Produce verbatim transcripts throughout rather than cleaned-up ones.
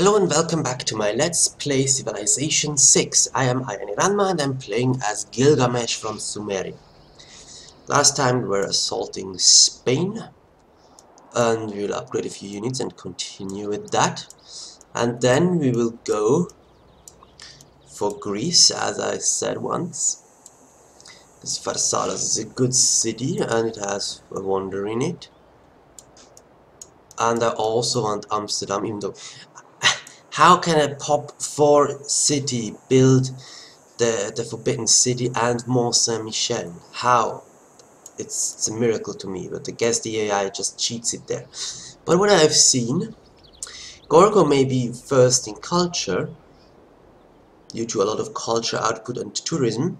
Hello and welcome back to my Let's Play Civilization six. I am Ayane Ranma and I'm playing as Gilgamesh from Sumeria. Last time we were assaulting Spain, and we'll upgrade a few units and continue with that. And then we will go for Greece, as I said once. This Pharsalus is a good city and it has a wonder in it. And I also want Amsterdam, even though... How can a pop four city build the, the Forbidden City and Mont Saint-Michel? How? It's, it's a miracle to me, but I guess the A I just cheats it there. But what I've seen, Gorgo may be first in culture, due to a lot of culture output and tourism.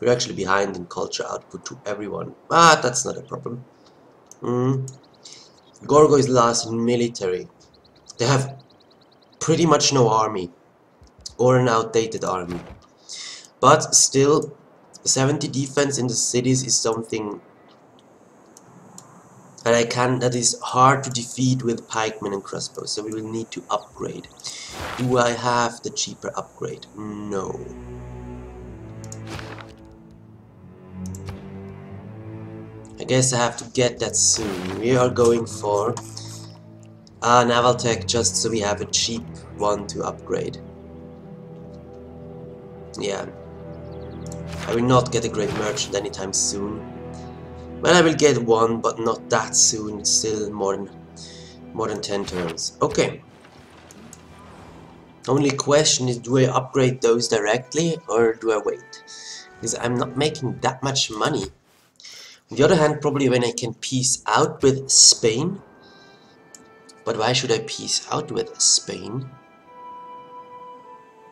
We're actually behind in culture output to everyone, but that's not a problem. Mm. Gorgo is last in military. They have pretty much no army, or an outdated army. But still, seventy defense in the cities is something that I can that is hard to defeat with pikemen and crossbows, so we will need to upgrade. Do I have the cheaper upgrade? No. I guess I have to get that soon. We are going for Uh, naval tech, just so we have a cheap one to upgrade. Yeah. I will not get a great merchant anytime soon. Well, I will get one, but not that soon. It's still more than, more than ten turns. Okay. Only question is, do I upgrade those directly, or do I wait? Because I'm not making that much money. On the other hand, probably when I can peace out with Spain. But why should I peace out with Spain?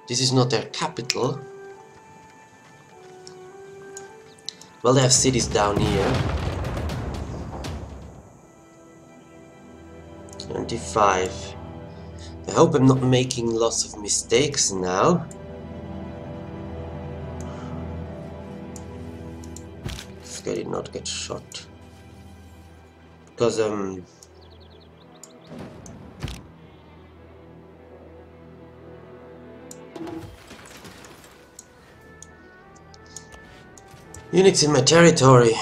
This is not their capital. Well, they have cities down here. twenty-five. I hope I'm not making lots of mistakes now. Let's get it, not get shot. Because, um... units in my territory.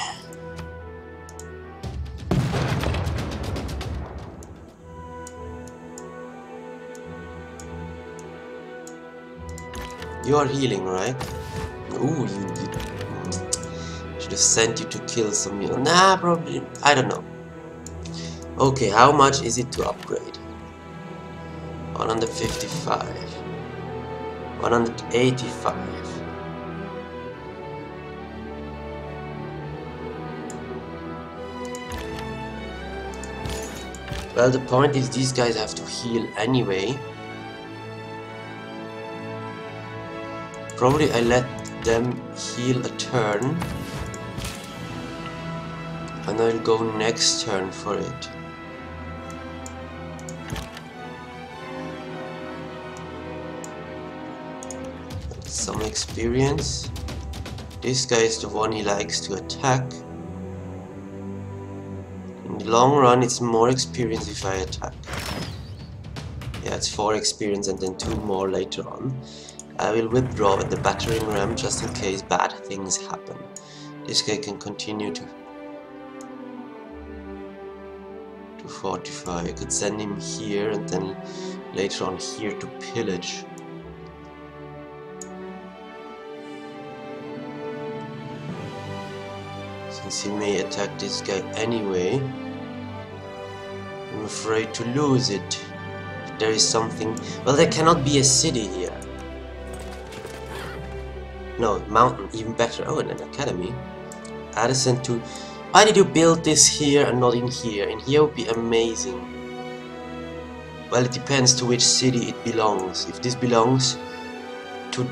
You are healing, right? Ooh, you did. Should have sent you to kill some. Nah, probably. I don't know. Okay, how much is it to upgrade? one hundred fifty-five. one hundred eighty-five. Well, the point is, these guys have to heal anyway. Probably I let them heal a turn. And I'll go next turn for it. Some experience. This guy is the one he likes to attack. Long run, it's more experience if I attack. Yeah, it's four experience and then two more later on. I will withdraw with the battering ram just in case bad things happen. This guy can continue to to fortify. I could send him here and then later on here to pillage. Since he may attack this guy anyway. I'm afraid to lose it. There is something... Well, there cannot be a city here. No, mountain, even better. Oh, and an academy. Addison to... Why did you build this here and not in here? In here would be amazing. Well, it depends to which city it belongs. If this belongs to,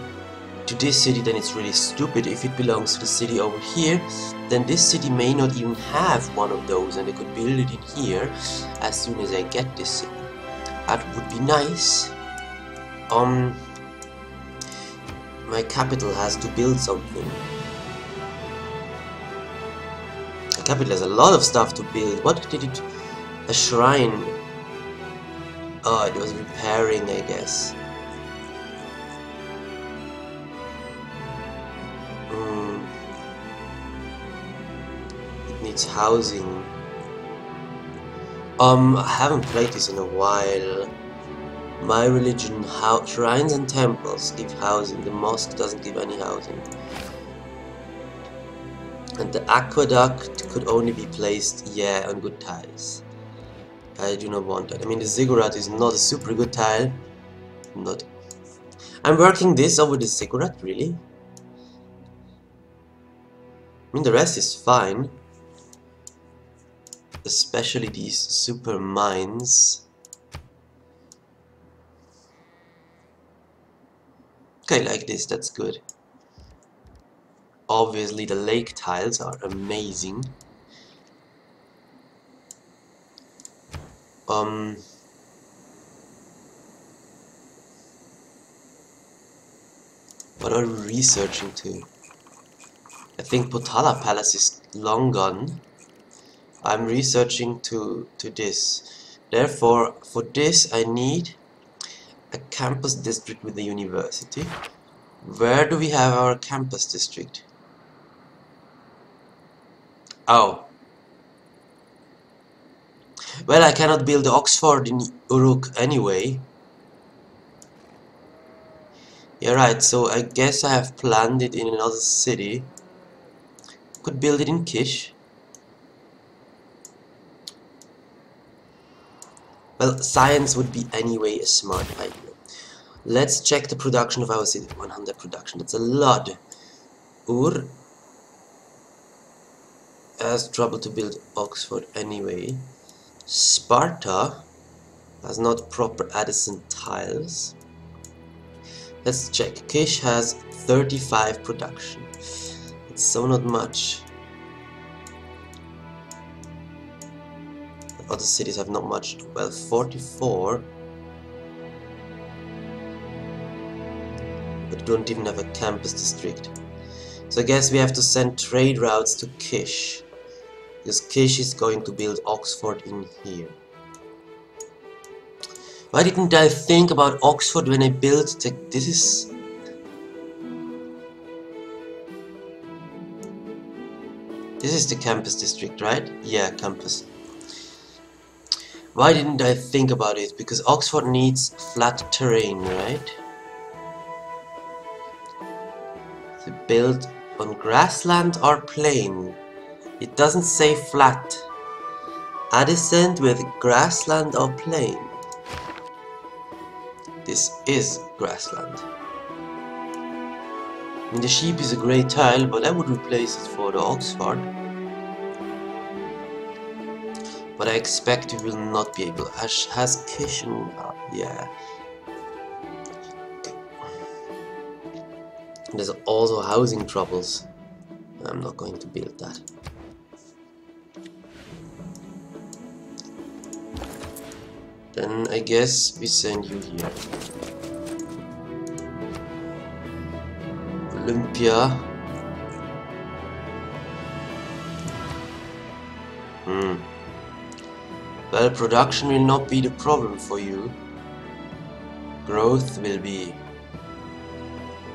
to this city, then it's really stupid. If it belongs to the city over here, then this city may not even have one of those, and I could build it in here as soon as I get this city. That would be nice. Um, my capital has to build something. The capital has a lot of stuff to build. What did it? A shrine. Oh, it was repairing, I guess. Mm. It needs housing. Um, I haven't played this in a while. My religion, how shrines and temples give housing. The mosque doesn't give any housing. And the aqueduct could only be placed, yeah, on good tiles. I do not want that. I mean, the ziggurat is not a super good tile. Not. I'm working this over the ziggurat, really? I mean, the rest is fine. Especially these super mines. Okay, like this, that's good. Obviously, the lake tiles are amazing. Um, what are we researching to? I think Potala Palace is long gone. I'm researching to, to this. Therefore, for this I need a campus district with a university. Where do we have our campus district? Oh. Well, I cannot build the Oxford in Uruk anyway. Yeah, right, so I guess I have planned it in another city. Could build it in Kish. Well, science would be anyway a smart idea. Let's check the production of our city. one hundred production, that's a lot. Ur has trouble to build Oxford anyway. Sparta has not proper Addison tiles. Let's check. Kish has thirty-five production. It's so not much. Other cities have not much. Well, forty-four. But don't even have a campus district. So I guess we have to send trade routes to Kish. Because Kish is going to build Oxford in here. Why didn't I think about Oxford when I built the, this is... This is the campus district, right? Yeah, campus. Why didn't I think about it? Because Oxford needs flat terrain, right? To build on grassland or plain. It doesn't say flat. Addison with grassland or plain. This is grassland. I mean, the sheep is a great tile, but I would replace it for the Oxford. But I expect we will not be able. Has, has Kishin? Uh, yeah. There's also housing troubles. I'm not going to build that. Then I guess we send you here. Olympia. Hmm. Well, production will not be the problem for you. Growth will be.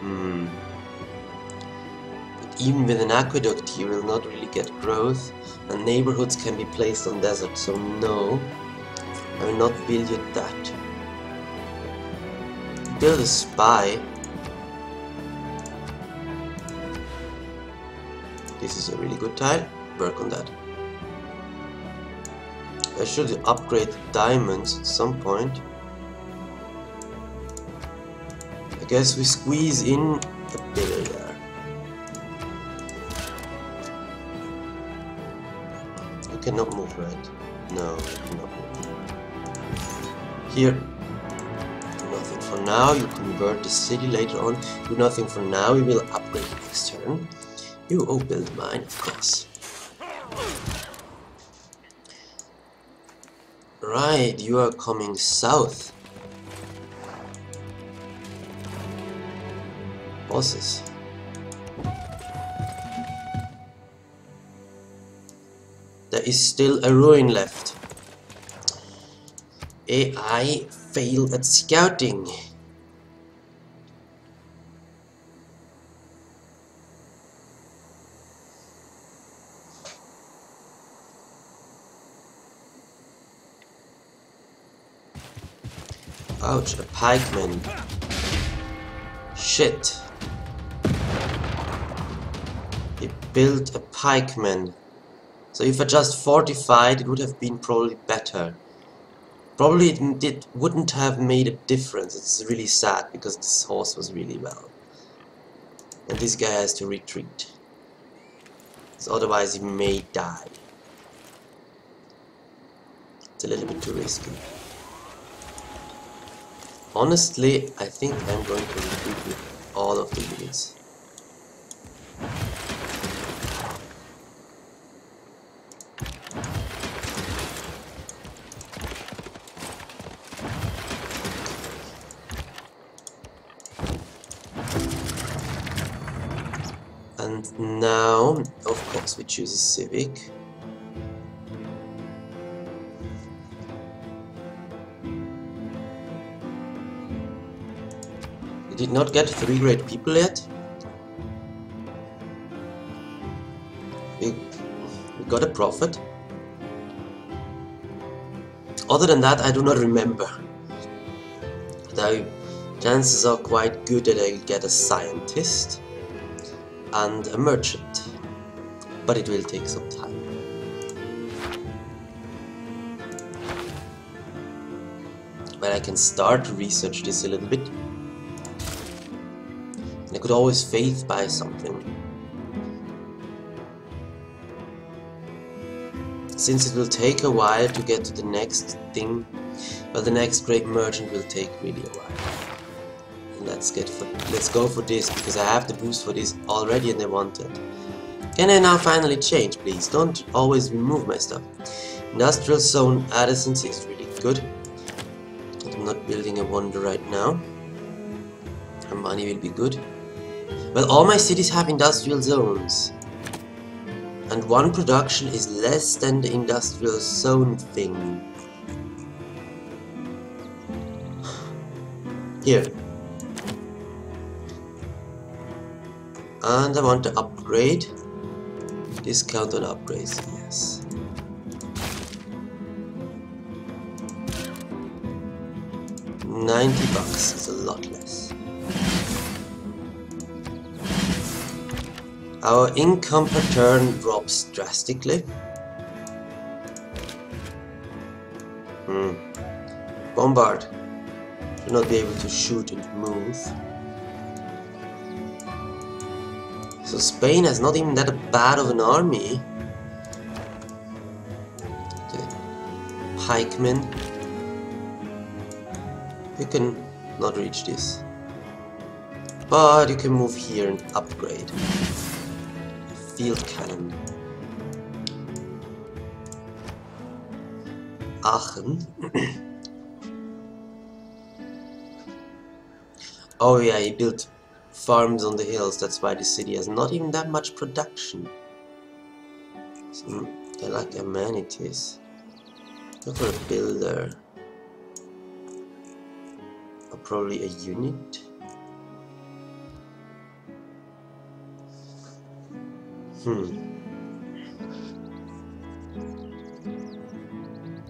Hmm. But even with an aqueduct, you will not really get growth, and neighborhoods can be placed on desert, so no. I will not build you that. Build a spy. This is a really good tile. Work on that. I should upgrade diamonds at some point. I guess we squeeze in a pillar there. You cannot move, right? No, you cannot move. Here, do nothing for now, you convert the city later on, do nothing for now, we will upgrade the next turn. You, oh, build mine, of course. Right, you are coming south. Bosses. There is still a ruin left. A I fail at scouting. Ouch, a pikeman. Shit. He built a pikeman. So if I just fortified, it would have been probably better. Probably it, it wouldn't have made a difference. It's really sad because this horse was really well. And this guy has to retreat. So otherwise he may die. It's a little bit too risky. Honestly, I think I'm going to retreat with all of the units. And now, of course, we choose a civic. Did not get three great people yet. We, we got a prophet. Other than that, I do not remember. Though chances are quite good that I'll get a scientist and a merchant, but it will take some time. But I can start to research this a little bit. I could always fail by something. Since it will take a while to get to the next thing, well, the next great merchant will take really a while. And let's get for, let's go for this because I have the boost for this already, and I want it. Can I now finally change, please? Don't always remove my stuff. Industrial zone adjacency is really good. I'm not building a wonder right now. Our money will be good. Well, all my cities have industrial zones, and one production is less than the industrial zone thing. Here. And I want to upgrade. Discount on upgrades, yes. ninety bucks is a lot less. Our income per turn drops drastically. Hmm. Bombard. Should not be able to shoot and move. So Spain has not even that bad of an army. Okay. Pikemen. You can not reach this. But you can move here and upgrade. Field cannon. Aachen. Oh yeah, he built farms on the hills, that's why the city has not even that much production. So, they lack amenities. Look for a builder. Or probably a unit. Hmm.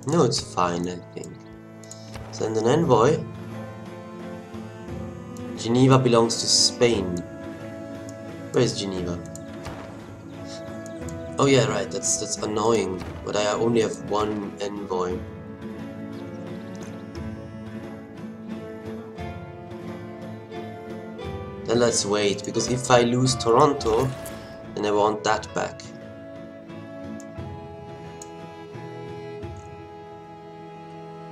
No, it's fine, I think. Send an envoy. Geneva belongs to Spain. Where is Geneva? Oh yeah, right, that's that's annoying. But I only have one envoy. Then let's wait, because if I lose Toronto, and I want that back.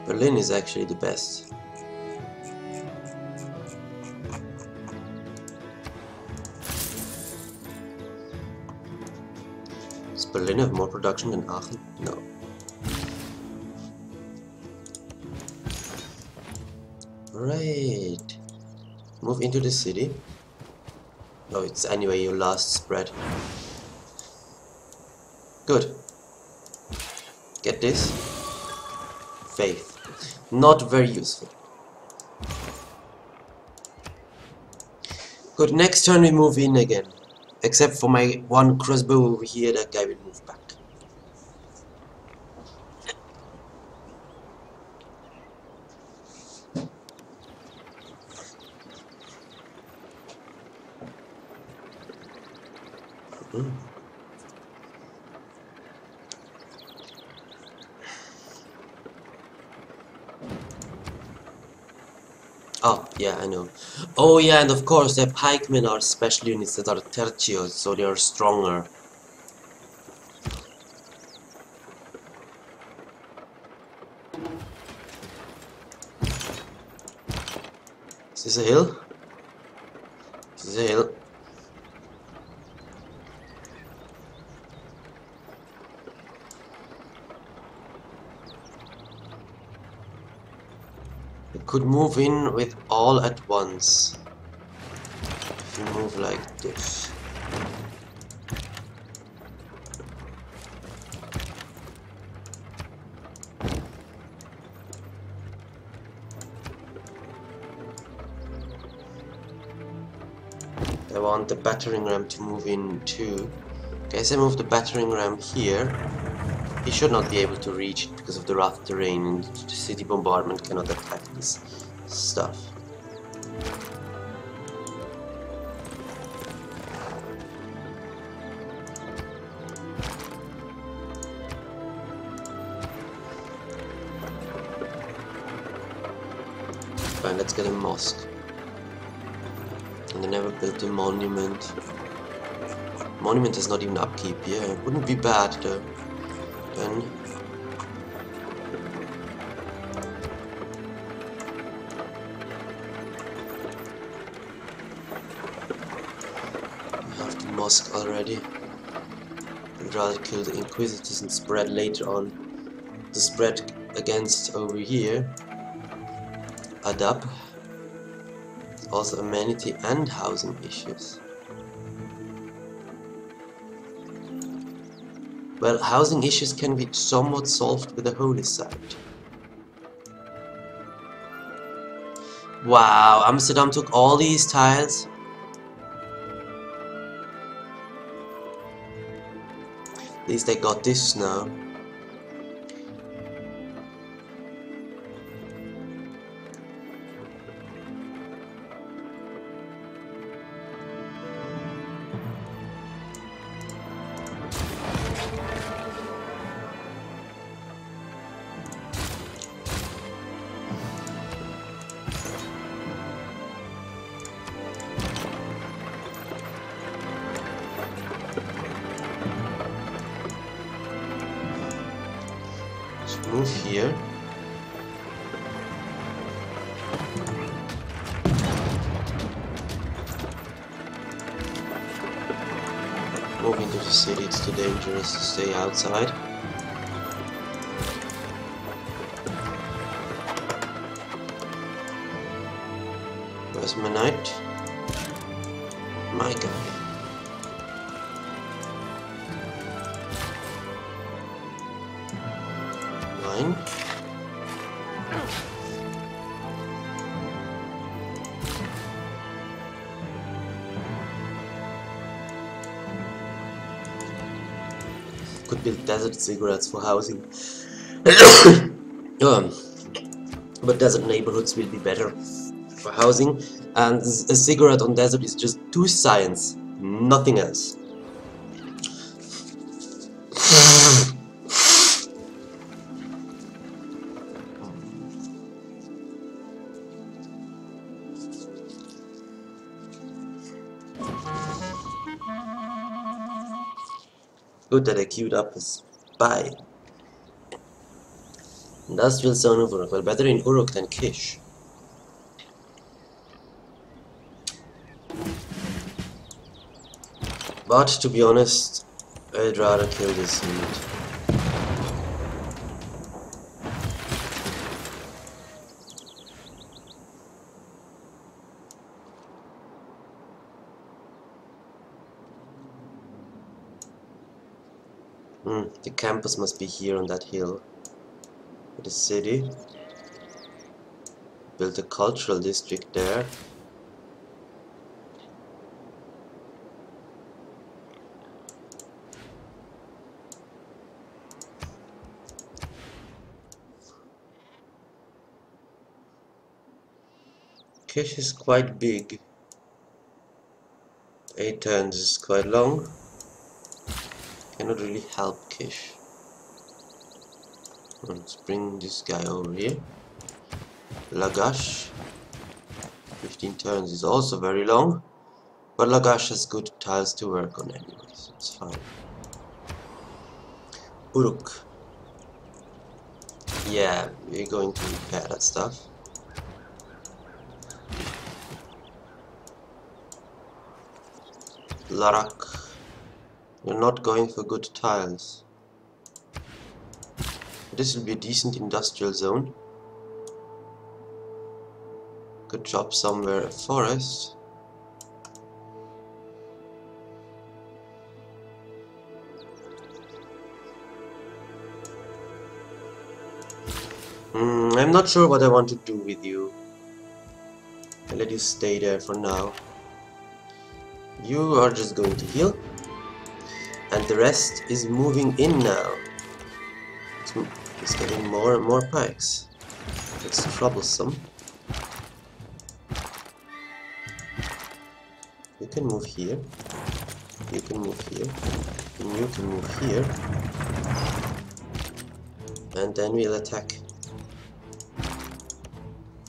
Berlin is actually the best. Does Berlin have more production than Aachen? No. Right. Move into the city. No, it's anyway your last spread. Good. Get this. Faith. Not very useful. Good, next turn we move in again. Except for my one crossbow over here, that guy will move back. Mm. Oh, yeah, I know. Oh, yeah, and of course, the pikemen are special units that are Tertios, so they are stronger. Is this a hill? This is a hill. Could move in with all at once. If you move like this. I want the battering ram to move in too. Okay, so I move the battering ram here. He should not be able to reach it because of the rough terrain, and the city bombardment cannot attack this stuff. Fine, let's get a mosque. And they never built a monument. Monument is not even upkeep, yeah. It wouldn't be bad though. Then we have the mosque already. I'd rather kill the inquisitors and spread later on the spread against over here. Adab. Also amenity and housing issues. Well, housing issues can be somewhat solved with the holy site. Wow, Amsterdam took all these tiles. At least they got this now. Dangerous to stay outside. Where's my knight? My guy. Mine. Build desert cigarettes for housing. um, but desert neighborhoods will be better for housing, and a cigarette on desert is just two science, nothing else. Good that I queued up a spy. Industrial zone of Uruk. Well, better in Uruk than Kish. But to be honest, I'd rather kill this unit. The campus must be here on that hill. The city. built a cultural district there. Kish is quite big. Eight turns is quite long. Cannot really help Kish. Let's bring this guy over here. Lagash. fifteen turns is also very long. But Lagash has good tiles to work on anyway, so it's fine. Uruk. Yeah, we're going to repair that stuff. Larak, you're not going for good tiles. This will be a decent industrial zone. Could drop somewhere a forest. Mm, I'm not sure what I want to do with you. I'll let you stay there for now. You are just going to heal, and the rest is moving in now. It's, it's getting more and more pikes. It's troublesome. You can move here. You can move here. And you can move here. And then we'll attack.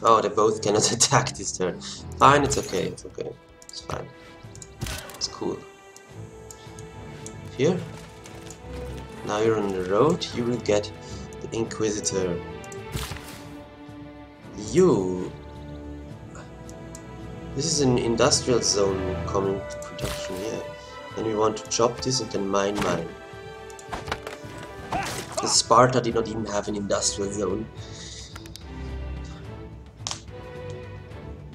Oh, they both cannot attack this turn. Fine, it's okay. It's okay. It's fine. Cool. Here. Now you're on the road. You will get the Inquisitor. You. This is an industrial zone coming to production here. Yeah. And we want to chop this and then mine mine. The Sparta did not even have an industrial zone.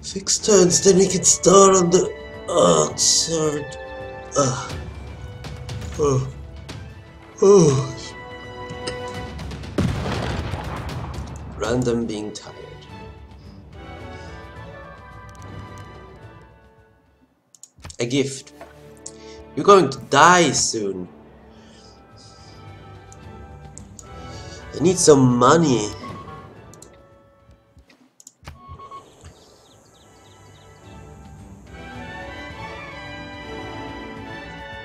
Six turns, then we can start on the Oxford. Uh, oh. Oh. Random being tired. A gift. You're going to die soon. I need some money.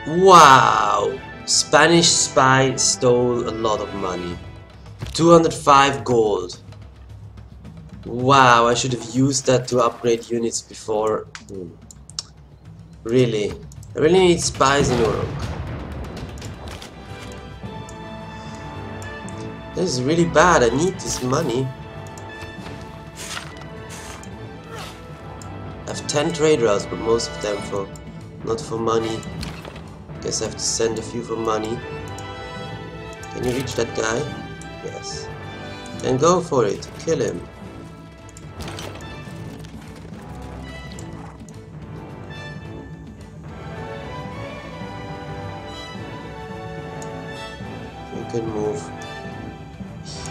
Wow! Spanish spy stole a lot of money. two hundred five gold. Wow, I should have used that to upgrade units before. Hmm. Really? I really need spies in Uruk. This is really bad, I need this money. I have ten trade routes, but most of them for not for money. Guess I have to send a few for money. Can you reach that guy? Yes. Then go for it. Kill him. You can move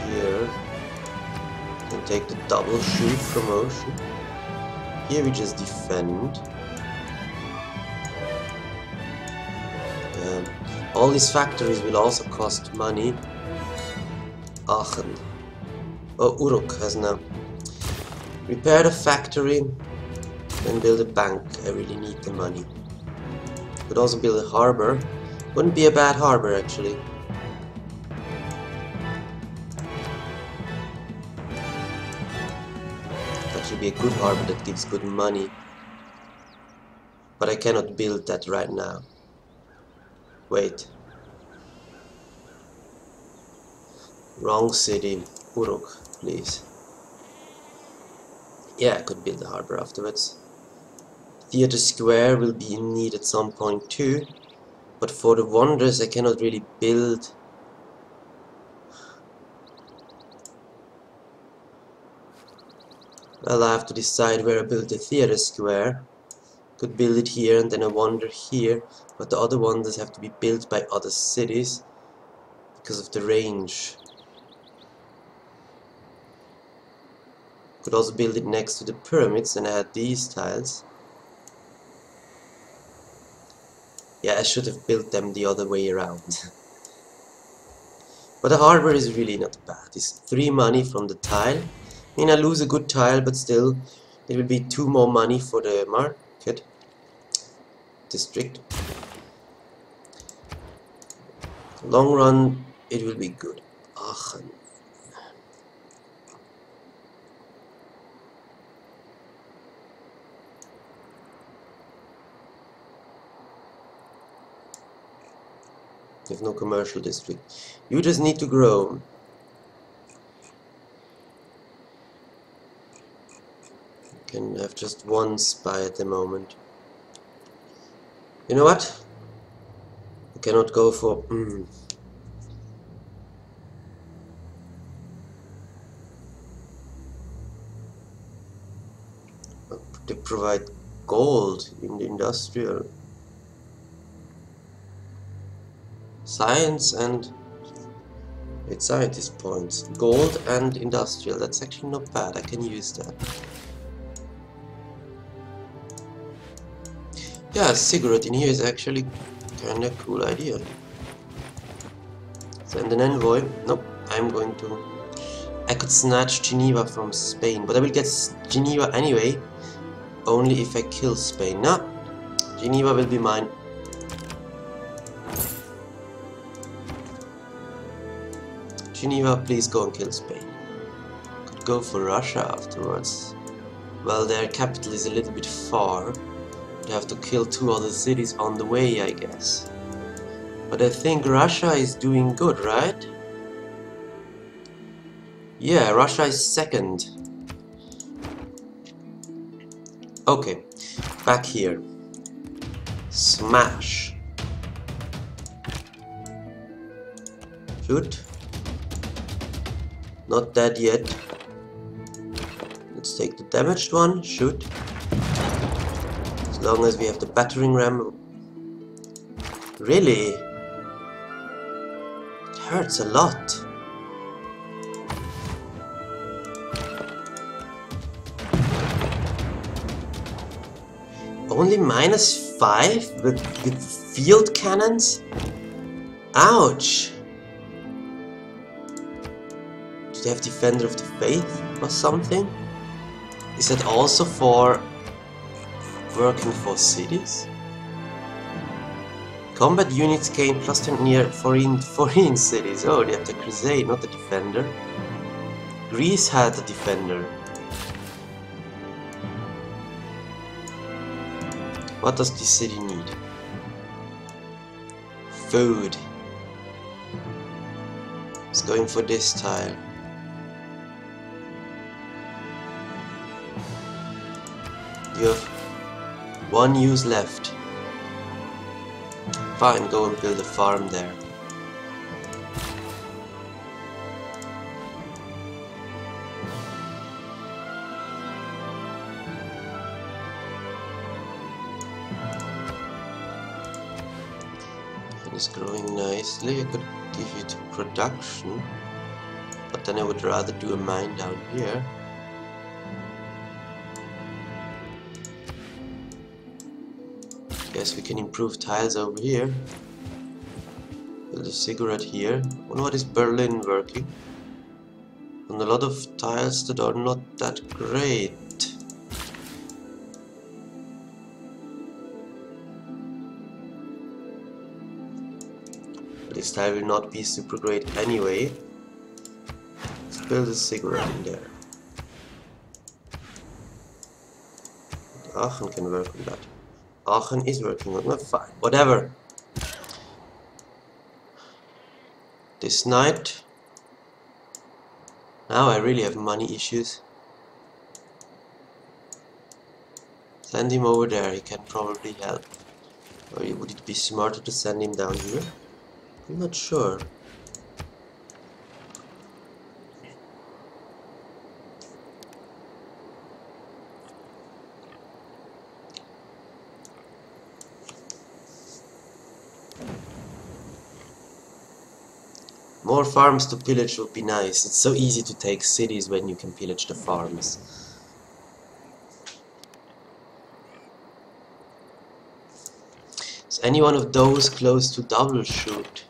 here. You can take the double shoot promotion. Here we just defend. All these factories will also cost money. Aachen. Oh, Uruk has now. Repair the factory and build a bank. I really need the money. Could also build a harbor. Wouldn't be a bad harbor actually. That should be a good harbor that gives good money. But I cannot build that right now. Wait. Wrong city. Uruk, please. Yeah, I could build the harbor afterwards. Theatre Square will be in need at some point too. But for the Wanderers I cannot really build. Well, I have to decide where I build the Theatre Square. Could build it here and then I wander here, but the other ones have to be built by other cities because of the range. Could also build it next to the pyramids and add these tiles. Yeah, I should have built them the other way around. But the hardware is really not bad. It's three money from the tile. I mean, I lose a good tile, but still it will be two more money for the market district. Long run, it will be good. Aachen. You have no commercial district. You just need to grow. You can have just one spy at the moment. You know what? I cannot go for... Mm. They provide gold in the industrial... Science and it's scientist points. Gold and industrial. That's actually not bad. I can use that. Yeah, a cigarette in here is actually kinda cool idea. Send an envoy. Nope, I'm going to... I could snatch Geneva from Spain, but I will get Geneva anyway. Only if I kill Spain. No, Geneva will be mine. Geneva, please go and kill Spain. Could go for Russia afterwards. Well, their capital is a little bit far. They have to kill two other cities on the way, I guess. But I think Russia is doing good, right? Yeah, Russia is second. Okay, back here. Smash. Shoot. Not dead yet. Let's take the damaged one, shoot. As long as we have the battering ram. Really? It hurts a lot. Only minus five with, with field cannons? Ouch! They have Defender of the Faith or something? Is that also for working for cities? Combat units gain plus ten near foreign, foreign cities. Oh, they have the Crusade, not the Defender. Greece had the Defender. What does this city need? Food. It's going for this tile. You have one use left. Fine, go and build a farm there. And it's growing nicely. I could give it production, but then I would rather do a mine down here. Guess we can improve tiles over here. Build a cigarette here. I wonder what is Berlin working? And a lot of tiles that are not that great. This tile will not be super great anyway. Let's build a cigarette in there. Aachen can work on that. Aachen is working on that, fine, whatever. This night. Now I really have money issues. Send him over there, he can probably help. Or would it be smarter to send him down here? I'm not sure. more farms to pillage would be nice. It's so easy to take cities when you can pillage the farms. Is any one of those close to double shoot?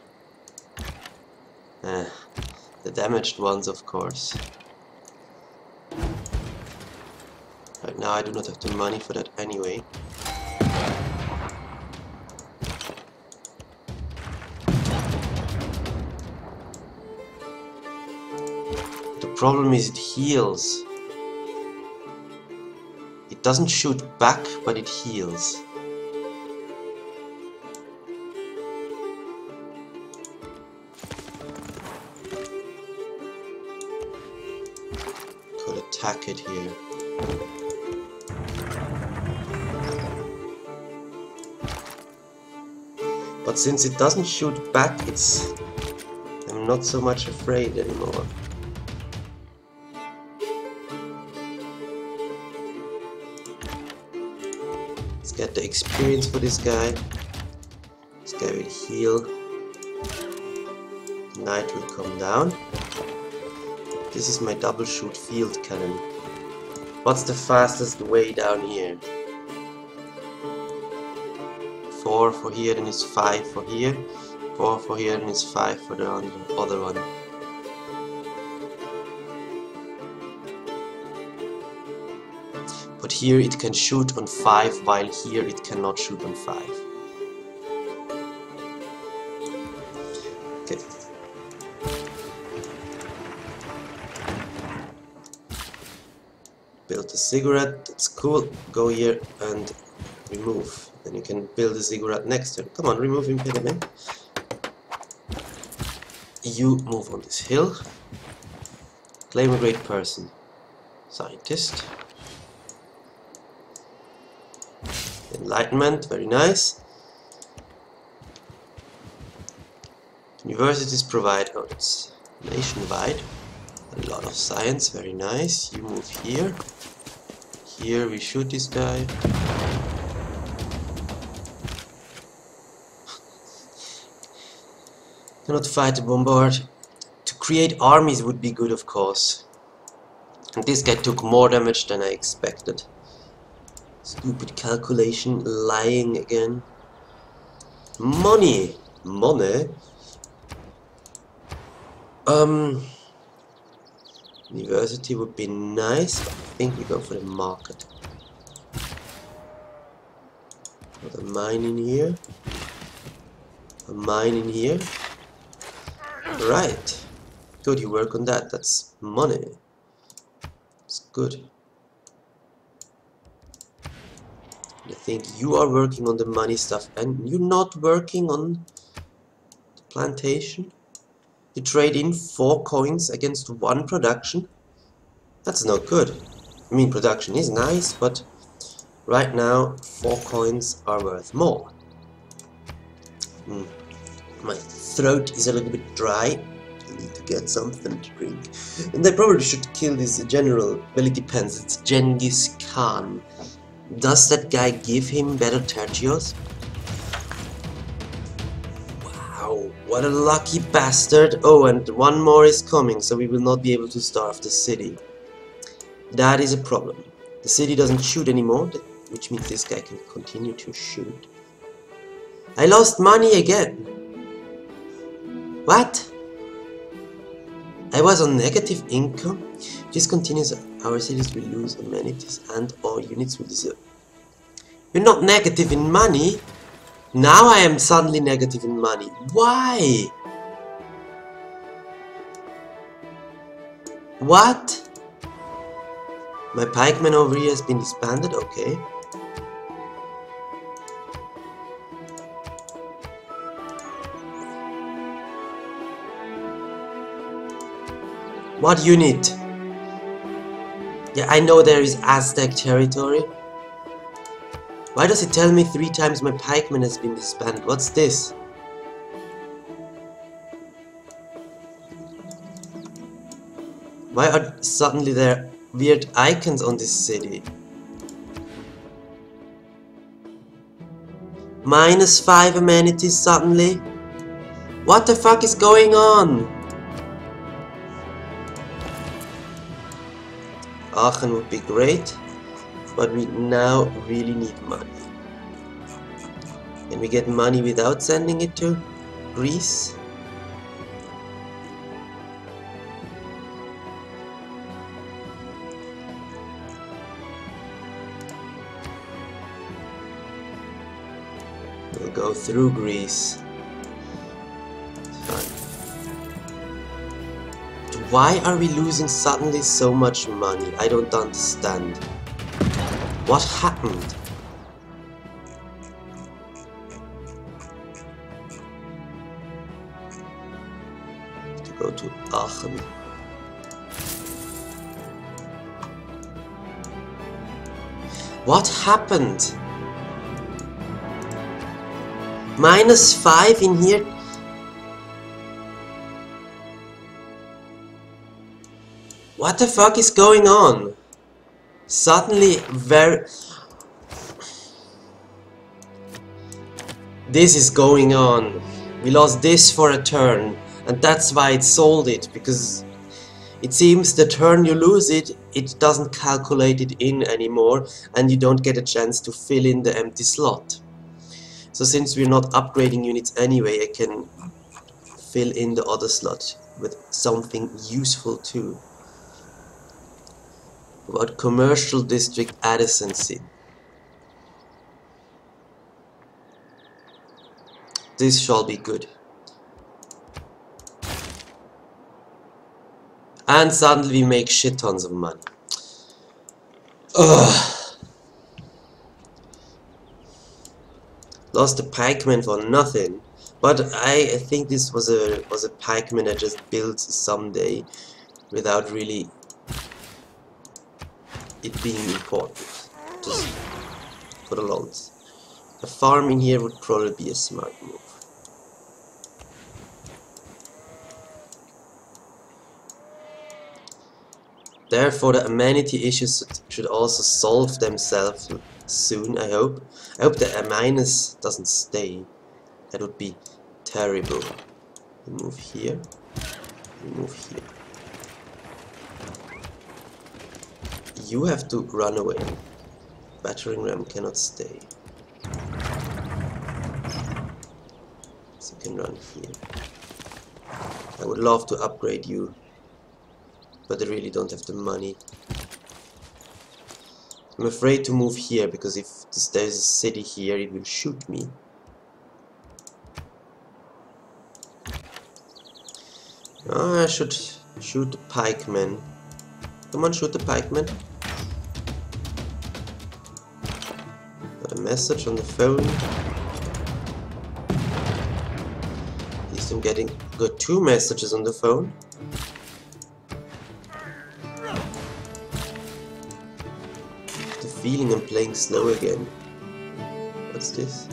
Eh, the damaged ones, of course. Right now I do not have the money for that anyway. The problem is it heals. It doesn't shoot back, but it heals. Could attack it here. But since it doesn't shoot back, it's... I'm not so much afraid anymore. Get the experience for this guy. This guy will heal. Knight will come down. This is my double shoot field cannon. What's the fastest way down here? Four for here, then it's five for here. Four for here, then it's five for the other one. But here it can shoot on five, while here it cannot shoot on five. Okay. Build a cigarette, that's cool. Go here and remove. Then you can build a cigarette next turn. Come on, remove impediment. You move on this hill. Claim a great person. Scientist. Enlightenment, very nice. Universities provide, oh, it's nationwide. A lot of science, very nice. You move here. Here we shoot this guy. Cannot fight the bombard. To create armies would be good, of course. And this guy took more damage than I expected. Stupid calculation, lying again. Money! Money? Um... University would be nice, but I think we go for the market. Put a mine in here. A mine in here. Right. Good, you work on that. That's money. It's good. I think you are working on the money stuff and you're not working on the plantation. You trade in four coins against one production. That's not good. I mean, production is nice, but right now four coins are worth more. Mm. My throat is a little bit dry. I need to get something to drink. And I probably should kill this general. Well, it depends. It's Genghis Khan. Does that guy give him better Tertios? Wow, what a lucky bastard. Oh, and one more is coming, so we will not be able to starve the city. That is a problem. The city doesn't shoot anymore, which means this guy can continue to shoot. I lost money again. What? I was on negative income. This continues, our cities will lose amenities and all units will disappear. You're not negative in money. Now I am suddenly negative in money. Why? What? My pikeman over here has been disbanded, okay. What unit? Yeah, I know there is Aztec territory. Why does it tell me three times my pikeman has been disbanded? What's this? Why are suddenly there weird icons on this city? Minus five amenities suddenly? What the fuck is going on? Aachen would be great, but we now really need money. Can we get money without sending it to Greece? We'll go through Greece. Why are we losing suddenly so much money? I don't understand. What happened? To go to Aachen. What happened? Minus five in here? What the fuck is going on? Suddenly very... This is going on. We lost this for a turn, and that's why it sold it, because it seems the turn you lose it, it doesn't calculate it in anymore, and you don't get a chance to fill in the empty slot. So since we're not upgrading units anyway, I can fill in the other slot with something useful too. About commercial district adjacency. This shall be good. And suddenly we make shit tons of money. Ugh. Lost a pikeman for nothing, but I, I think this was a was a pikeman I just built someday without really it being important. Just for the loads. A farm in here would probably be a smart move. Therefore the amenity issues should also solve themselves soon, I hope. I hope the minus doesn't stay. That would be terrible. We move here. We move here. You have to run away. Battering ram cannot stay. So you can run here. I would love to upgrade you, but I really don't have the money. I'm afraid to move here, because if there's a city here, it will shoot me. Oh, I should shoot the pikeman. Come on, shoot the pikeman. Got a message on the phone. At least I'm getting... Got two messages on the phone. The feeling I'm playing slow again. What's this?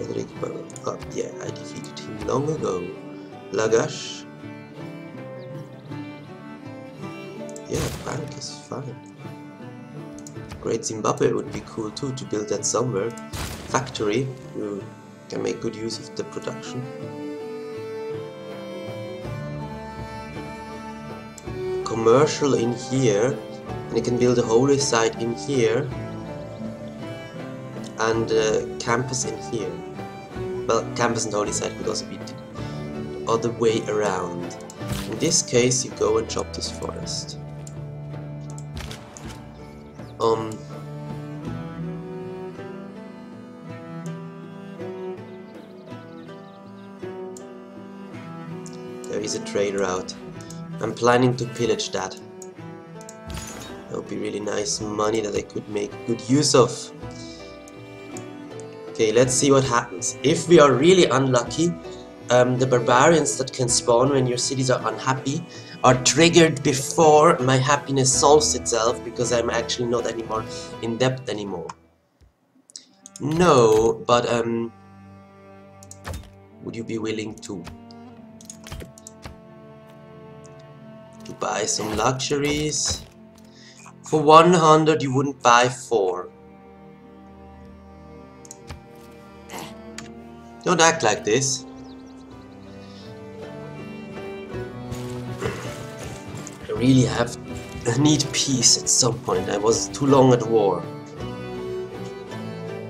Oh, yeah, I defeated him long ago. Lagash. Yeah, bank is fine. Great Zimbabwe would be cool too, to build that somewhere. Factory, you can make good use of the production. Commercial in here, and you can build a holy site in here, and uh, campus in here. Well, campus and holy site would also be the other way around. In this case, you go and chop this forest. Um, there is a trader out. I'm planning to pillage that. That would be really nice money that I could make good use of. Okay, let's see what happens. If we are really unlucky, um, the barbarians that can spawn when your cities are unhappy are triggered before my happiness solves itself, because I'm actually not anymore in debt anymore. No, but um, would you be willing to to buy some luxuries? For one hundred you wouldn't buy four. Don't act like this. Really have I need peace at some point. I was too long at war.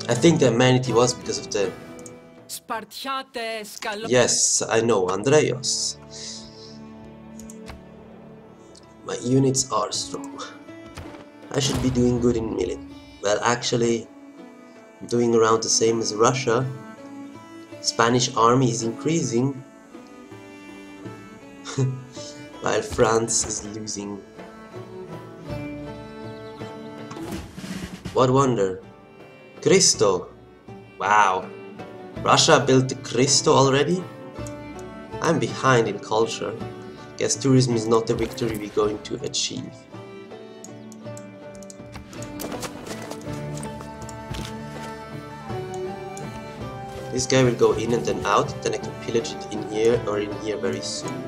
I think that humanity was because of the... Yes, I know, Andreas. My units are strong. I should be doing good in millet. Well, actually, I'm doing around the same as Russia. Spanish army is increasing, while France is losing. What wonder? Cristo! Wow! Russia built the Cristo already? I'm behind in culture. Guess tourism is not the victory we're going to achieve. This guy will go in and then out, then I can pillage it in here or in here very soon.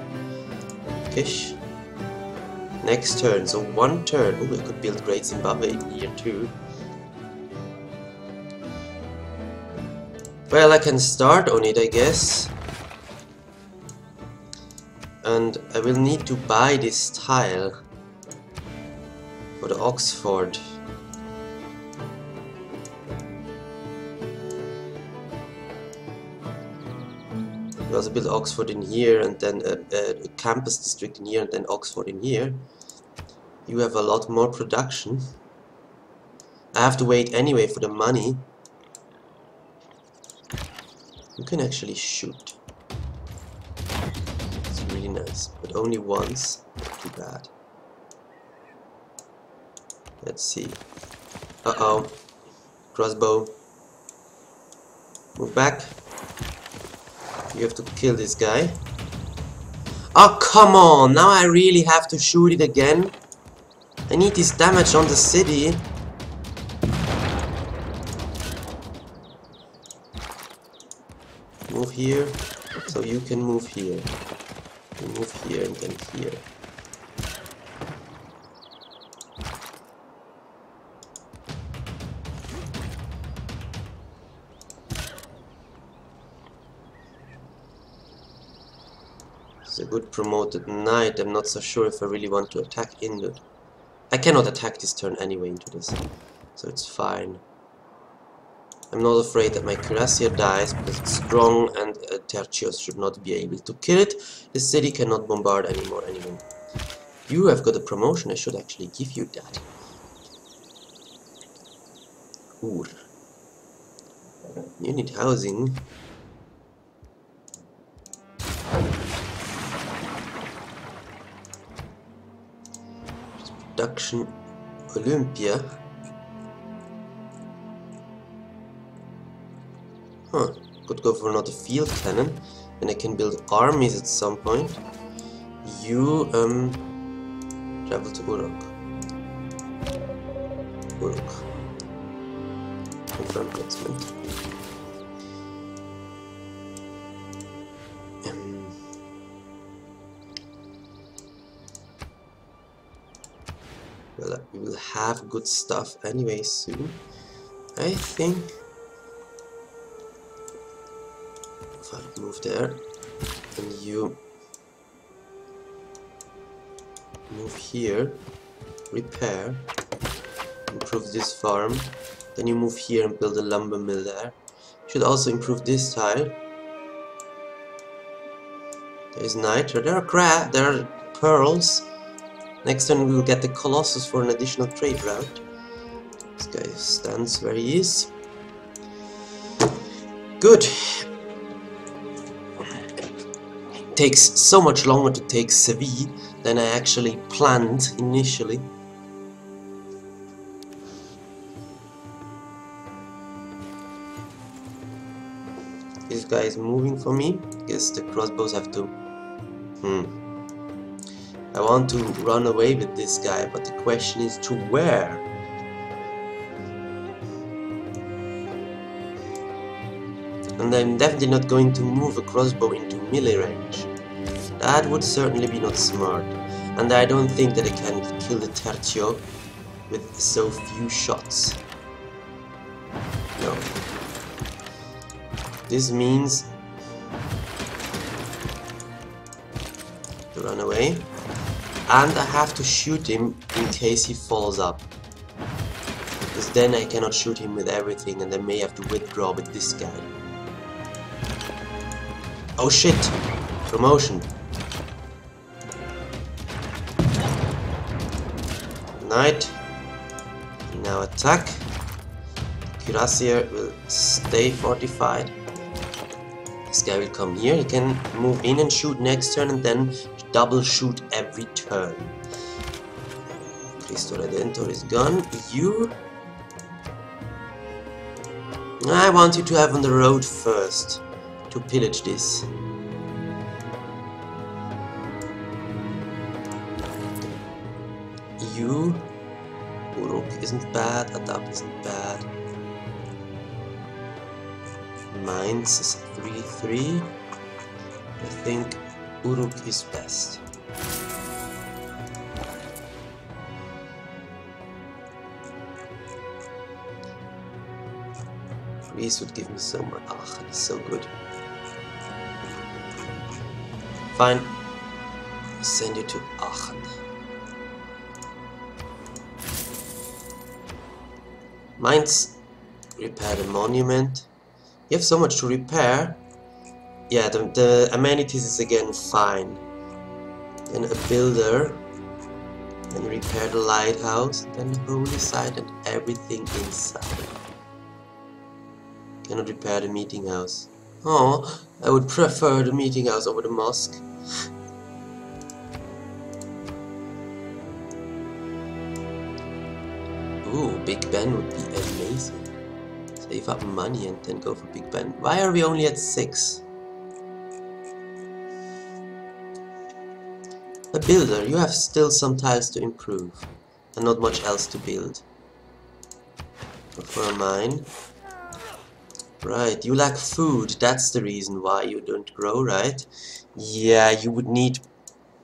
Kish. Next turn, so one turn. Ooh, I could build Great Zimbabwe in here too. Well, I can start on it, I guess. And I will need to buy this tile for the Oxford. We also build Oxford in here, and then a, a campus district in here, and then Oxford in here. You have a lot more production. I have to wait anyway for the money. You can actually shoot. It's really nice, but only once. Not too bad. Let's see. Uh oh. Crossbow. Move back. You have to kill this guy. Oh, come on! Now I really have to shoot it again. I need this damage on the city. Move here, so you can move here. You move here and then here. A good promote at night. I'm not so sure if I really want to attack Indud. I cannot attack this turn anyway into this, so it's fine. I'm not afraid that my Curassier dies because it's strong and uh, Tertio should not be able to kill it. The city cannot bombard anymore anyway. You have got a promotion, I should actually give you that. Ur. You need housing. Production Olympia. Huh, could go for another field cannon, and I can build armies at some point. You um travel to Uruk. Uruk. Confirm placement. We will have good stuff anyway soon, I think. If I move there, and you move here, repair, improve this farm, then you move here and build a lumber mill there. Should also improve this tile. There is nitre. There are crab. There are pearls. Next turn we will get the Colossus for an additional trade route. This guy stands where he is. Good. It takes so much longer to take Seville than I actually planned initially. This guy is moving for me. Guess the crossbows have to... Hmm. I want to run away with this guy, but the question is to where? And I'm definitely not going to move a crossbow into melee range. That would certainly be not smart. And I don't think that I can kill the Tertio with so few shots. No. This means to run away. and I have to shoot him in case he falls up, because then I cannot shoot him with everything and I may have to withdraw with this guy. Oh shit! Promotion! Knight. Now attack. Curassier will stay fortified. This guy will come here, he can move in and shoot next turn and then double shoot every turn. Cristo Redentor is gone. You... I want you to have on the road first, to pillage this. You... Uruk isn't bad, Adab isn't bad. Mines is three three. I think Uruk is best. Greece would give me so much. Aachen is so good. Fine. Send you to Aachen. Mines, repair the monument. You have so much to repair. Yeah, the, the amenities is again fine. Then a builder, then repair the lighthouse, then the holy site and everything inside. Cannot repair the meeting house. Oh, I would prefer the meeting house over the mosque. Ooh, Big Ben would be amazing. Save up money and then go for Big Ben. Why are we only at six? A builder, you have still some tiles to improve and not much else to build. Go for a mine. Right, you lack food, that's the reason why you don't grow, right? Yeah, you would need...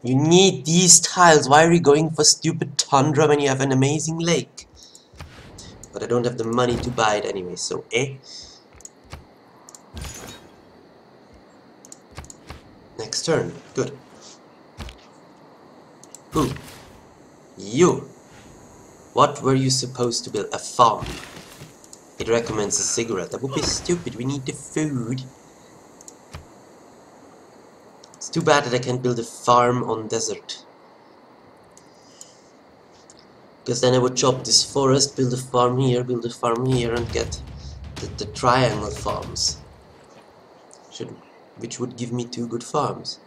You need these tiles. Why are you going for stupid tundra when you have an amazing lake? But I don't have the money to buy it anyway, so eh? Next turn, good. Who? You! What were you supposed to build? A farm. It recommends a cigarette. That would be stupid, we need the food. It's too bad that I can't build a farm on desert. Because then I would chop this forest, build a farm here, build a farm here and get the, the triangle farms. Should, which would give me two good farms.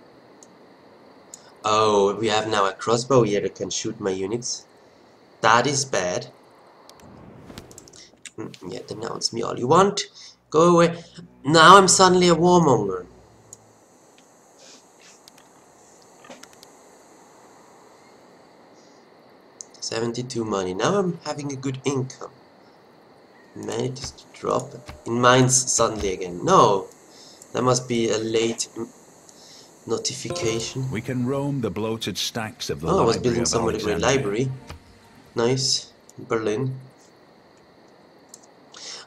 Oh, we have now a crossbow here that can shoot my units. That is bad. Yeah, denounce me all you want. Go away. Now I'm suddenly a warmonger. seventy-two money. Now I'm having a good income. Manages to drop in mines suddenly again. No! That must be a late notification. We can roam the bloated stacks of the library. Oh, I was building somewhere a great library. Nice. Berlin.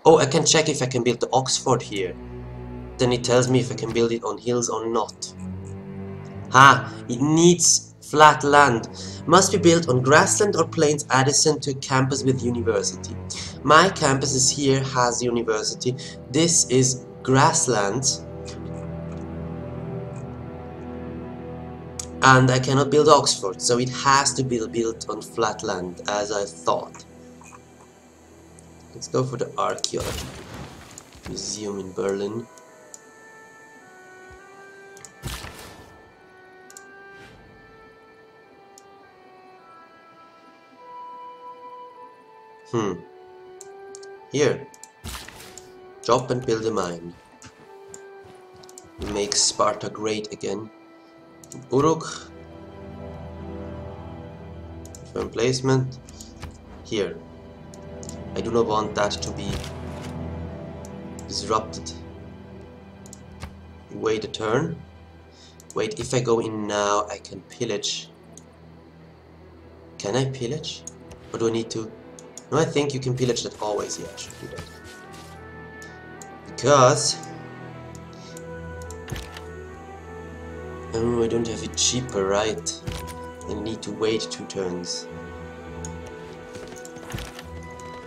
Oh, I can check if I can build the Oxford here. Then it tells me if I can build it on hills or not. Ha! It needs flat land. Must be built on grassland or plains adjacent to a campus with university. My campus is here, has university. This is grassland. And I cannot build Oxford, so it has to be built on flat land, as I thought. Let's go for the archaeology museum in Berlin. Hmm. Here. Drop and build a mine. Make Sparta great again. Uruk. Firm placement. Here. I do not want that to be disrupted. Wait a turn. Wait, if I go in now, I can pillage. Can I pillage? Or do I need to? No, I think you can pillage that always. Yeah, I should do that. Because... Um, I don't have it cheaper, right? I and need to wait two turns.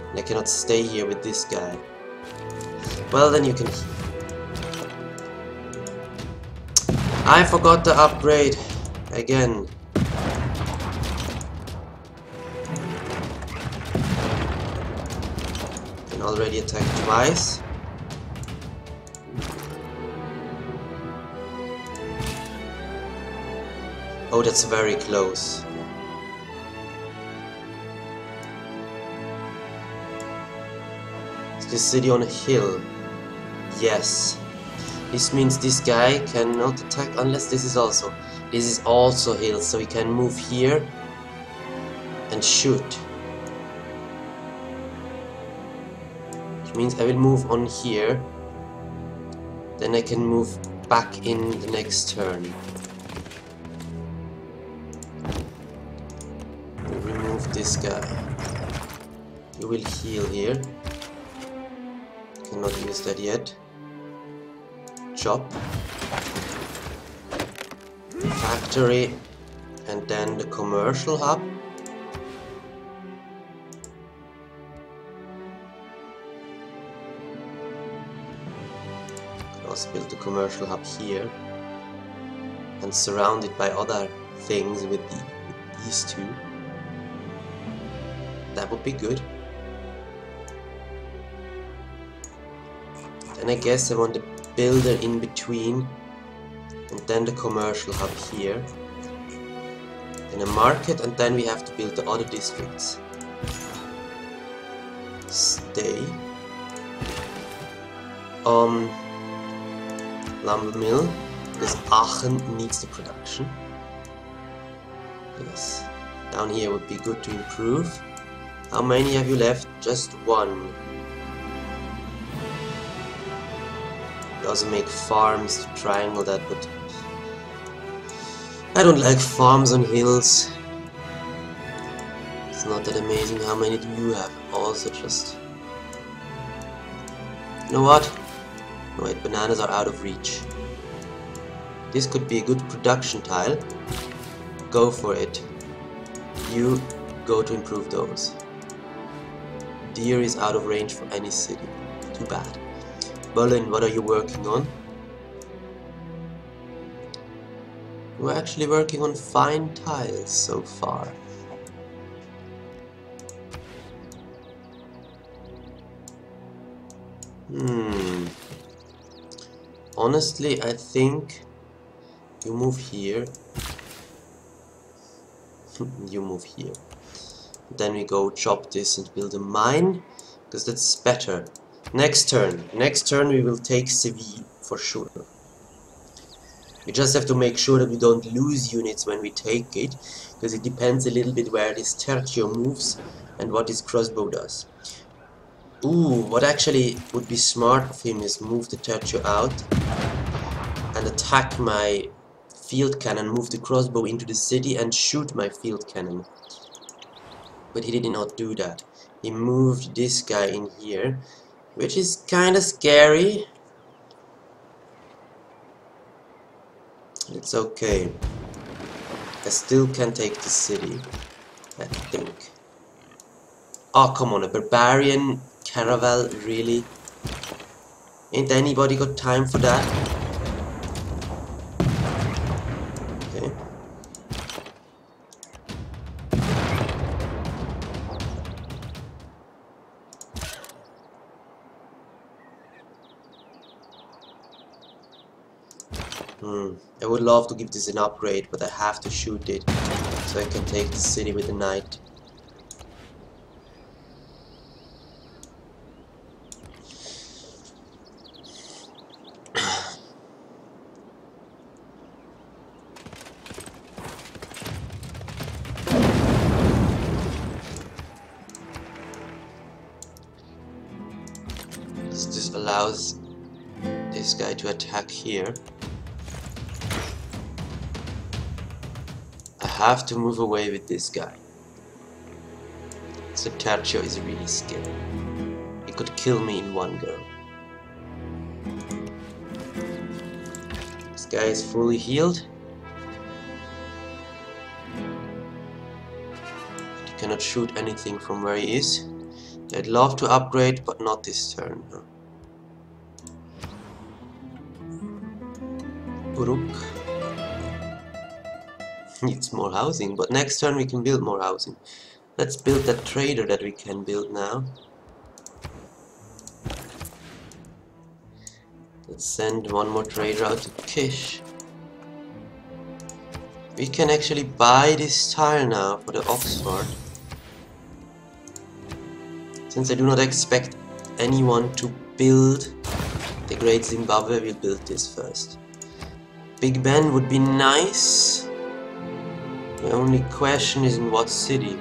And I cannot stay here with this guy. Well, then you can... I forgot to upgrade again. Can already attack twice. Oh, that's very close. Is this city on a hill? Yes. This means this guy cannot attack unless this is also. This is also a hill, so he can move here and shoot. Which means I will move on here. Then I can move back in the next turn. This guy. You will heal here. Cannot use that yet. Chop. Factory. And then the commercial hub. Can also build the commercial hub here. And surround it by other things with, the, with these two. That would be good. Then I guess I want the builder in between, and then the commercial hub here, then a market, and then we have to build the other districts. Stay. Um, lumber mill, because Aachen needs the production. Yes. Down here would be good to improve. How many have you left? Just one. You also make farms to triangle that, but I don't like farms on hills. It's not that amazing. How many do you have? Also just... You know what? No wait, bananas are out of reach. This could be a good production tile. Go for it. You go to improve those. Deer is out of range for any city. Too bad. Berlin, what are you working on? We're actually working on fine tiles so far. Hmm. Honestly, I think you move here. You move here. Then we go chop this and build a mine, because that's better. Next turn. Next turn we will take Seville for sure. We just have to make sure that we don't lose units when we take it, because it depends a little bit where this Tertio moves and what his crossbow does. Ooh, what actually would be smart of him is move the Tertio out and attack my field cannon, move the crossbow into the city and shoot my field cannon. But he did not do that. He moved this guy in here, which is kinda scary. It's okay. I still can take the city, I think. Oh, come on, a barbarian caravel, really? Ain't anybody got time for that? Okay. I would love to give this an upgrade, but I have to shoot it so I can take the city with the knight. This just allows this guy to attack here. Have to move away with this guy. So Tertio is really skilled. He could kill me in one go. This guy is fully healed. cannot shoot anything from where he is. I'd love to upgrade, but not this turn. Uruk needs more housing, but next turn we can build more housing. Let's build that trader that we can build now. Let's send one more trader out to Kish. We can actually buy this tile now for the Oxford, since I do not expect anyone to build the Great Zimbabwe. We'll build this first. Big Ben would be nice. The only question is in what city.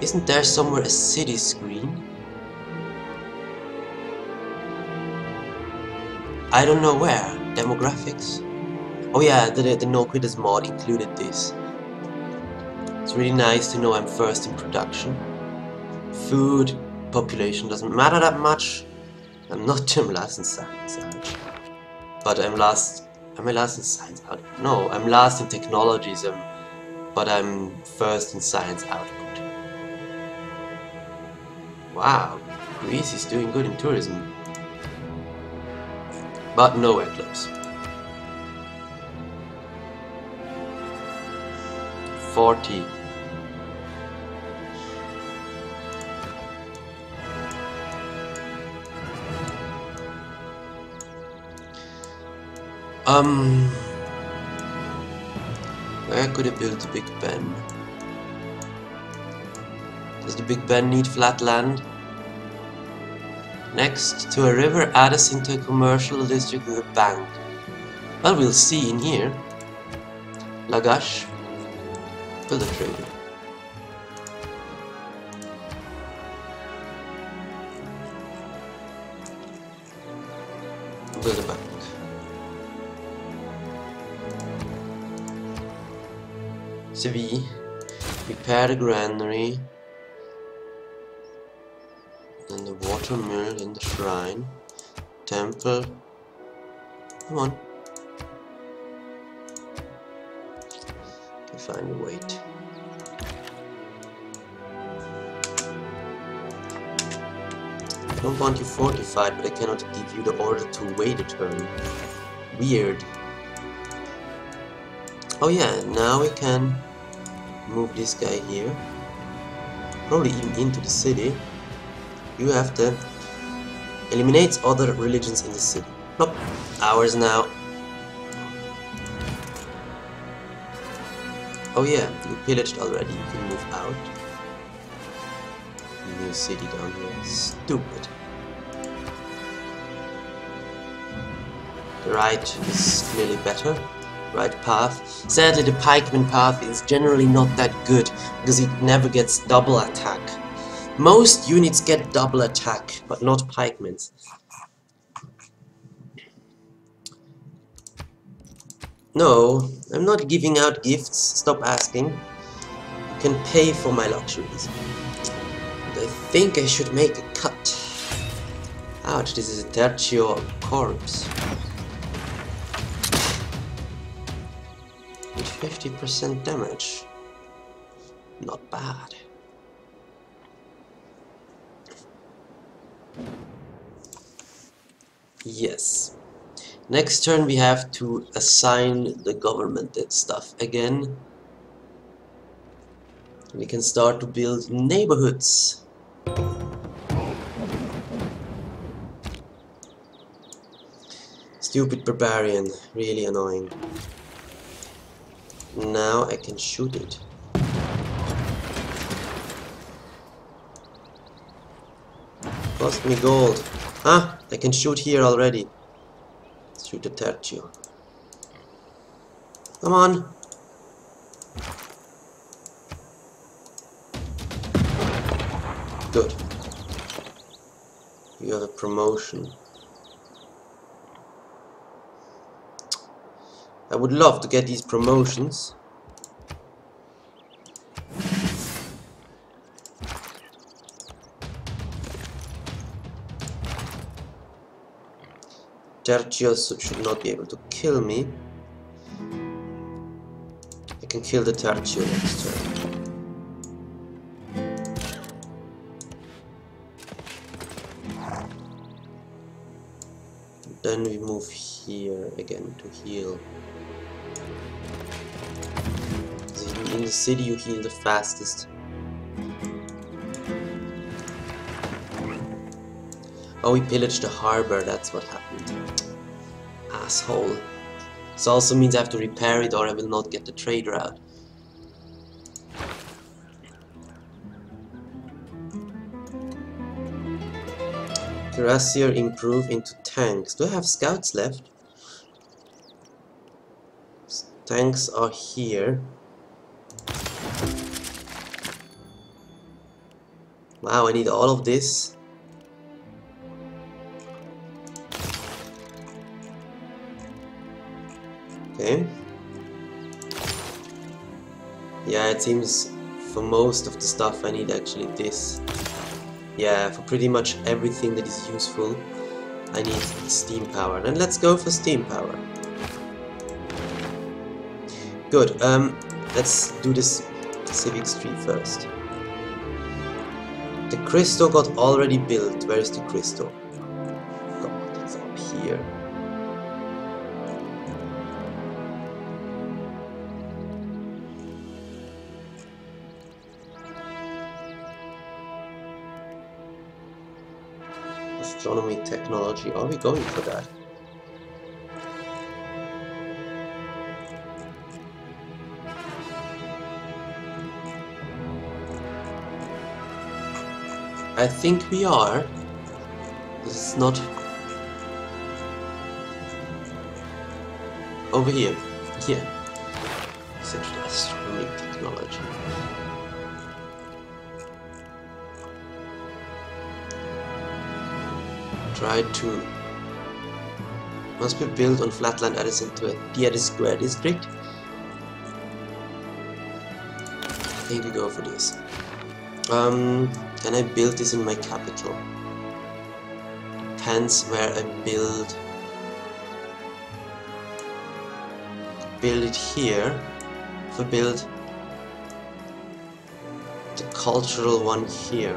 Isn't there somewhere a city screen? I don't know where. Demographics. Oh yeah, the, the No Quitters mod included this. It's really nice to know I'm first in production. Food, population doesn't matter that much. I'm not Jim last in science, but I'm last. Am I last in science output? No, I'm last in technologies, um, but I'm first in science output. Wow, Greece is doing good in tourism, but nowhere close. Forty. Um, where could I build the Big Ben? Does the Big Ben need flat land? Next to a river, add us into a commercial district with a bank. Well, we'll see in here. Lagash, build a trader. Build a bank. Seville, repair the granary and the water mill and the shrine, temple. Come on, find a weight. I don't want you fortified, but I cannot give you the order to wait a turn. Weird. Oh yeah, now we can move this guy here, probably even into the city. You have to eliminate other religions in the city. Nope, ours now. Oh yeah, you pillaged already, you can move out. New city down here, stupid. The right is clearly better. Right path. Sadly, the pikeman path is generally not that good because it never gets double attack. Most units get double attack, but not pikemans. No, I'm not giving out gifts. Stop asking. You can pay for my luxuries. And I think I should make a cut. Ouch, this is a Tertio corpse. fifty percent damage. Not bad. Yes. Next turn we have to assign the government that stuff again. We can start to build neighborhoods. Stupid barbarian, really annoying. Now I can shoot it. Cost me gold. Huh? I can shoot here already. Let's shoot the Tertio. Come on. Good. You have a promotion. I would love to get these promotions. Tertio should not be able to kill me. I can kill the Tertio next turn. Then we move here again to heal. In the city you heal the fastest. Oh, we pillaged the harbor, that's what happened. Asshole. This also means I have to repair it or I will not get the trader out. Curassier improve into tanks. Do I have scouts left? Tanks are here. Wow, I need all of this. Okay. Yeah, it seems for most of the stuff I need actually this. Yeah, for pretty much everything that is useful, I need steam power. And let's go for steam power. Good, um, let's do this civic street first. The Cristo got already built. Where is the Cristo? God, it's up here. Astronomy technology. Are we going for that? I think we are. This is not... Over here. Here. Such astronomy technology. Try to... Must be built on flatland Edison to the Edison Square district. I think we go for this. Um... Can I build this in my capital? Depends where I build. Build it here. If I build the cultural one here.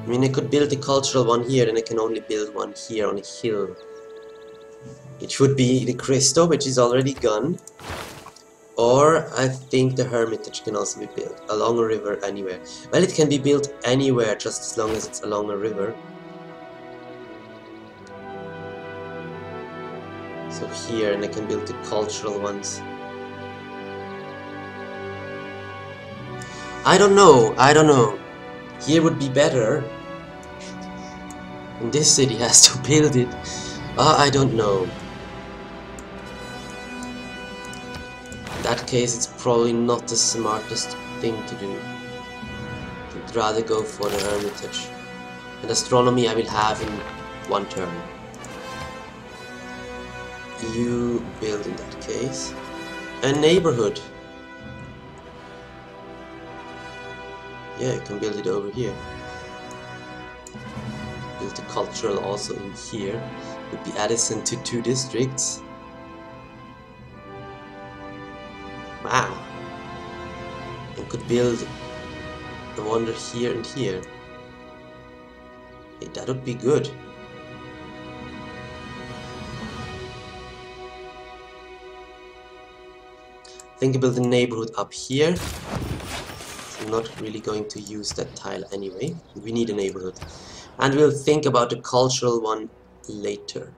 I mean, I could build the cultural one here, and I can only build one here on a hill. It would be the Cristo, which is already gone. Or, I think the Hermitage can also be built, along a river, anywhere. Well, it can be built anywhere, just as long as it's along a river. So here, and I can build the cultural ones. I don't know, I don't know. Here would be better. And this city has to build it. Uh, I don't know. In that case, it's probably not the smartest thing to do. I'd rather go for the Hermitage. And astronomy I will have in one turn. You build in that case a neighborhood. Yeah, you can build it over here. Build the cultural also in here. Would be Addison to two districts. Wow. And could build a wonder here and here. Hey, that would be good. I think I build a neighborhood up here. So I'm not really going to use that tile anyway. We need a neighborhood. And we'll think about the cultural one later.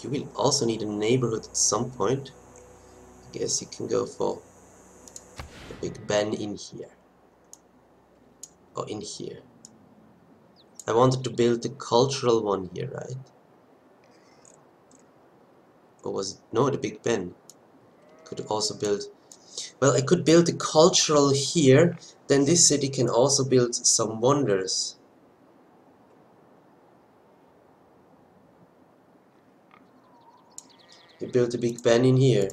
You will also need a neighborhood at some point. I guess you can go for the Big Ben in here. Or in here. I wanted to build the cultural one here, right? Or was it? No, the Big Ben. Could also build... Well, I could build the cultural here. Then this city can also build some wonders. We built a Big Ben in here.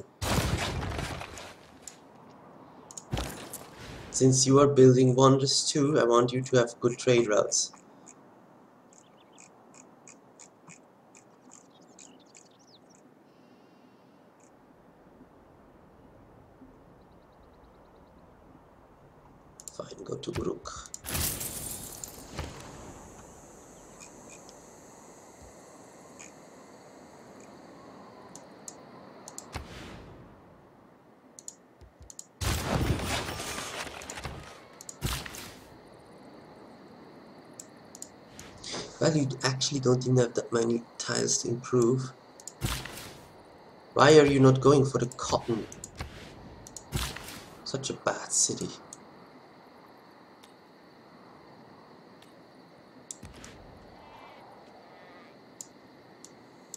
Since you are building wonders too, I want you to have good trade routes. Fine, go to Uruk. Well, you actually don't even have that many tiles to improve. Why are you not going for the cotton? Such a bad city.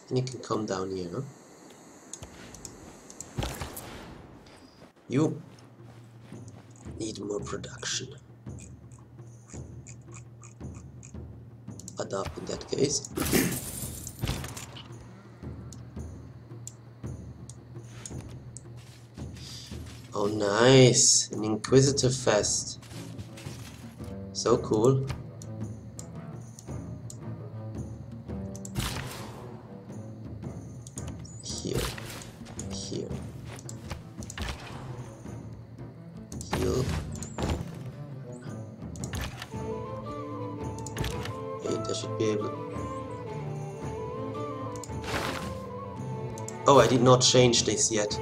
And you can come down here, huh? You need more production. Adab in that case. Oh nice, an Inquisitor Fest. So cool. Here, here. Heal. Wait, I should be able... Oh, I did not change this yet.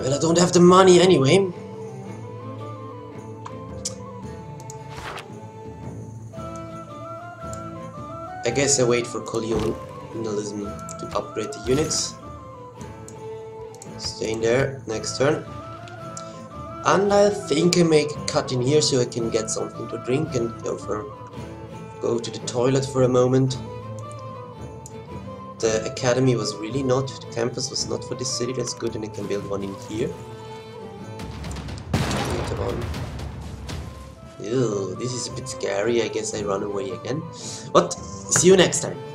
Well, I don't have the money anyway. I guess I wait for colonialism to upgrade the units. Stay in there, next turn. And I think I make a cut in here so I can get something to drink and go, for, go to the toilet for a moment. The academy was really not, the campus was not for this city, that's good, and I can build one in here. Come on. Ew, this is a bit scary, I guess I run away again. But, see you next time!